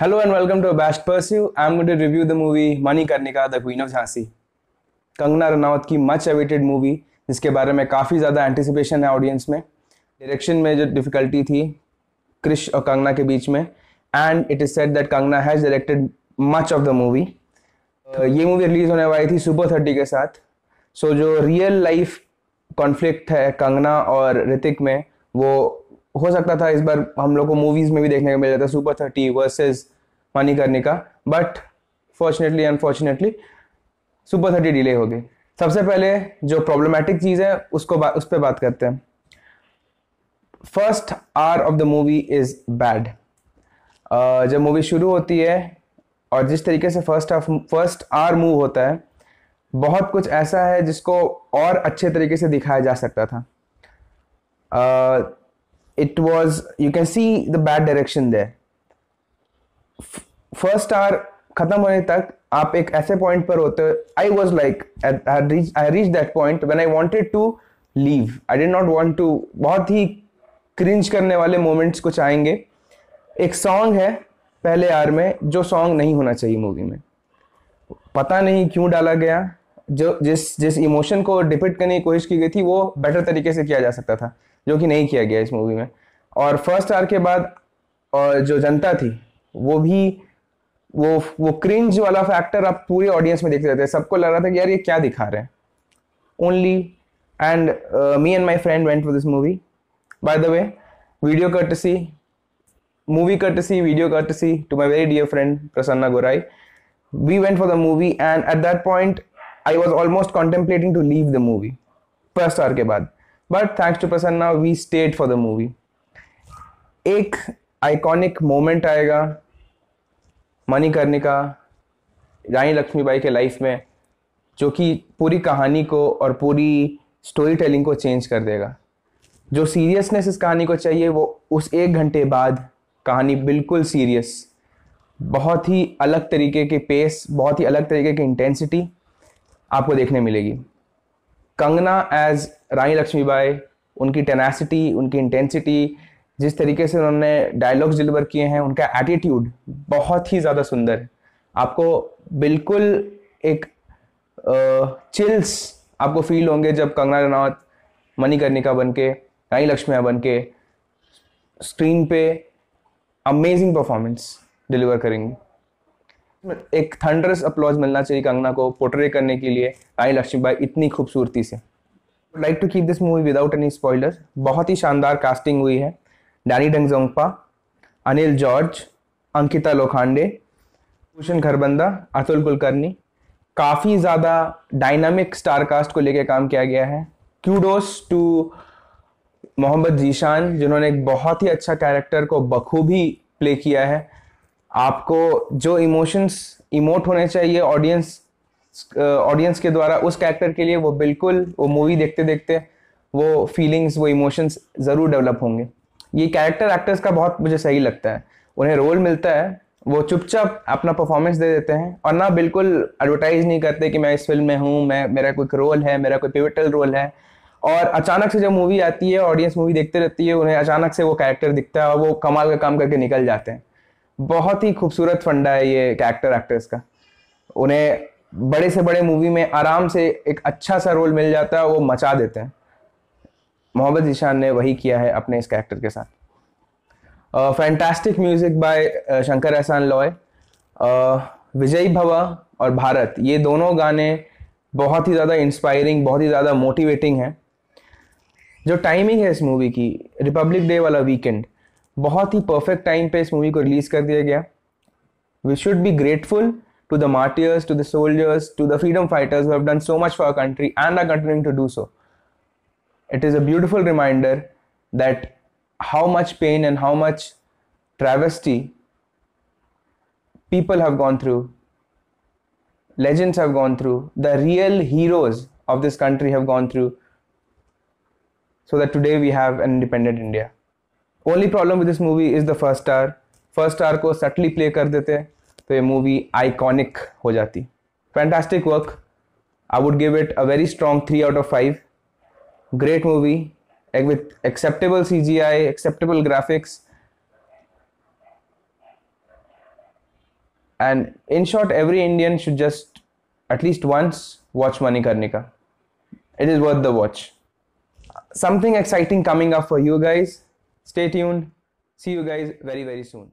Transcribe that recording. Hello and welcome to Bashed Pursue. I'm going to review the movie Manikarnika The Queen of Jhansi. Kangana Ranaut की much awaited movie जिसके बारे में काफ़ी ज़्यादा anticipation है ऑडियंस में. डायरेक्शन में जो डिफ़िकल्टी थी क्रिश और कंगना के बीच में, and it is said that Kangana has directed much of the movie. ये मूवी रिलीज़ होने वाली थी सुपर 30 के साथ. सो जो रियल लाइफ कॉन्फ्लिक्ट है कंगना और ऋतिक में, वो हो सकता था इस बार हम लोग को मूवीज़ में भी देखने को मिल जाता, super 30 versus Manikarnika. But fortunately unfortunately super 30 delay हो गई. सबसे पहले जो प्रॉब्लमेटिक चीज़ है उस पर बात करते हैं. First hour of the movie is bad. जब मूवी शुरू होती है और जिस तरीके से फर्स्ट आवर मूव होता है, बहुत कुछ ऐसा है जिसको और अच्छे तरीके से दिखाया जा सकता था. It was, you can see the bad direction there. First hour खत्म होने तक आप एक ऐसे पॉइंट पर होते. I was like, I reached that point when I wanted to leave. I did not want to. बहुत ही क्रिंज करने वाले मोमेंट्स कुछ आएंगे. एक सॉन्ग है पहले आर में जो सॉन्ग नहीं होना चाहिए मूवी में. पता नहीं क्यों डाला गया. जो जिस इमोशन को डिपिक्ट करने की कोशिश की गई थी वो बेटर तरीके से किया जा सकता था, जो कि नहीं किया गया इस मूवी में. और फर्स्ट आवर के बाद और जो जनता थी वो भी वो क्रिंज वाला फैक्टर आप पूरे ऑडियंस में देखते रहते हैं. सबको लग रहा था कि यार ये क्या दिखा रहे हैं. Only and me and my friend went for this movie. By the way video courtesy, movie courtesy, video courtesy to my very dear friend Prasanna Gorai. We went for the movie and at that point I was almost contemplating to leave the movie first hour के बाद. But thanks to Prasanna, we stayed for the movie. एक iconic moment आएगा मणिकर्णिका रानी लक्ष्मीबाई के life में, जो कि पूरी कहानी को और पूरी स्टोरी टेलिंग को चेंज कर देगा. जो सीरियसनेस इस कहानी को चाहिए वो उस एक घंटे बाद कहानी बिल्कुल सीरियस, बहुत ही अलग तरीके के पेस, बहुत ही अलग तरीके की इंटेंसिटी आपको देखने मिलेगी. कंगना एज रानी लक्ष्मीबाई, उनकी टेनासिटी, उनकी इंटेंसिटी, जिस तरीके से उन्होंने डायलॉग्स डिलीवर किए हैं, उनका एटीट्यूड बहुत ही ज़्यादा सुंदर है. आपको बिल्कुल एक चिल्स आपको फील होंगे जब कंगना रनौत मणिकर्णिका बनके, रानी लक्ष्मीबाई बनके स्क्रीन पे अमेजिंग परफॉर्मेंस डिलीवर करेंगी. एक थंडरस अपलॉज मिलना चाहिए कंगना को पोर्ट्रे करने के लिए रानी लक्ष्मीबाई इतनी खूबसूरती से. Like to keep this movie without any spoilers. बहुत ही शानदार कास्टिंग हुई है. डैनी डेंगजोंगपा, अनिल जॉर्ज, अंकिता लोखांडे, भूषण खरबंदा, अतुल कुलकर्णी. काफ़ी ज़्यादा डायनामिक स्टार कास्ट को लेकर काम किया गया है. क्यूडोस टू मोहम्मद जीशान जिन्होंने एक बहुत ही अच्छा कैरेक्टर को बखूबी प्ले किया है. आपको जो इमोशंस इमोट होने चाहिए ऑडियंस के द्वारा उस कैरेक्टर के लिए, वो बिल्कुल वो मूवी देखते देखते वो फीलिंग्स, वो इमोशंस ज़रूर डेवलप होंगे. ये कैरेक्टर एक्टर्स का बहुत मुझे सही लगता है. उन्हें रोल मिलता है, वो चुपचाप अपना परफॉर्मेंस दे देते हैं और ना बिल्कुल एडवर्टाइज नहीं करते कि मैं इस फिल्म में हूँ, मेरा कोई रोल है, मेरा कोई पिवटल रोल है. और अचानक से जब मूवी आती है, ऑडियंस मूवी देखते रहती है, उन्हें अचानक से वो कैरेक्टर दिखता है और वो कमाल का काम करके निकल जाते हैं. बहुत ही खूबसूरत फंडा है ये कैरेक्टर एक्टर्स का. उन्हें बड़े से बड़े मूवी में आराम से एक अच्छा सा रोल मिल जाता है, वो मचा देते हैं. मोहम्मद ईशान ने वही किया है अपने इस कैरेक्टर के साथ. फैंटास्टिक म्यूजिक बाय शंकर एहसान लॉय. विजय भवा और भारत, ये दोनों गाने बहुत ही ज़्यादा इंस्पायरिंग, बहुत ही ज़्यादा मोटिवेटिंग है. जो टाइमिंग है इस मूवी की, रिपब्लिक डे वाला वीकेंड, बहुत ही परफेक्ट टाइम पे इस मूवी को रिलीज़ कर दिया गया. We should be grateful to the martyrs, to the soldiers, to the freedom fighters who have done so much for our country and are continuing to do so. It is a beautiful reminder that how much pain and how much travesty people have gone through, legends have gone through, the real heroes of this country have gone through, so that today we have an independent India. Only problem with this movie is the first hour. First hour को subtly play कर देते तो ये movie iconic हो जाती. Fantastic work. I would give it a very strong 3 out of 5. Great movie with acceptable CGI, acceptable graphics. And in short, every Indian should just at least once watch Manikarnika. It is worth the watch. Something exciting coming up for you guys. Stay tuned. See you guys very, very soon.